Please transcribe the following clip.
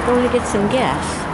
take a look at some gas.